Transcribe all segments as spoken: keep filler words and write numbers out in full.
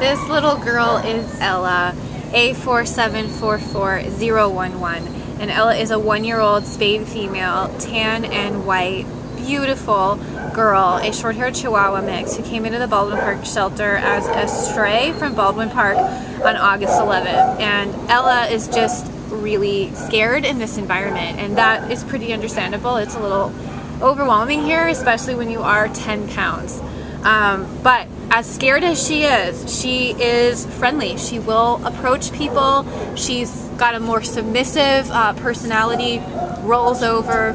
This little girl is Ella, A four seven four four zero one one, and Ella is a one-year-old spayed female, tan and white, beautiful girl, a short-haired Chihuahua mix who came into the Baldwin Park shelter as a stray from Baldwin Park on August eleventh. And Ella is just really scared in this environment, and that is pretty understandable. It's a little overwhelming here, especially when you are ten pounds. Um, but as scared as she is, she is friendly. She will approach people. She's got a more submissive uh, personality, rolls over.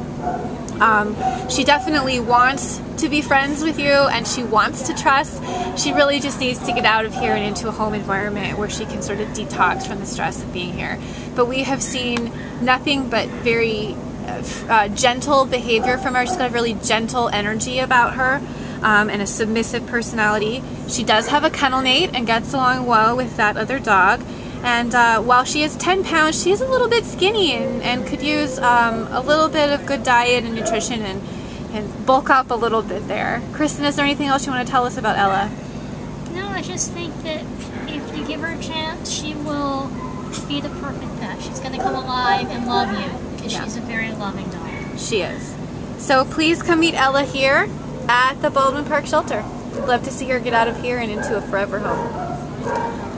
Um, she definitely wants to be friends with you, and she wants to trust. She really just needs to get out of here and into a home environment where she can sort of detox from the stress of being here. But we have seen nothing but very uh, gentle behavior from her. She's got a really gentle energy about her, um, and a submissive personality. She does have a kennel mate and gets along well with that other dog. And uh, while she is ten pounds, she is a little bit skinny and, and could use um, a little bit of good diet and nutrition and, and bulk up a little bit there. Kristen, is there anything else you want to tell us about Ella? No, I just think that if you give her a chance, she will be the perfect pet. She's going to come alive and love you, because yeah. She's a very loving dog. She is. So please come meet Ella here at the Baldwin Park Shelter. We'd love to see her get out of here and into a forever home.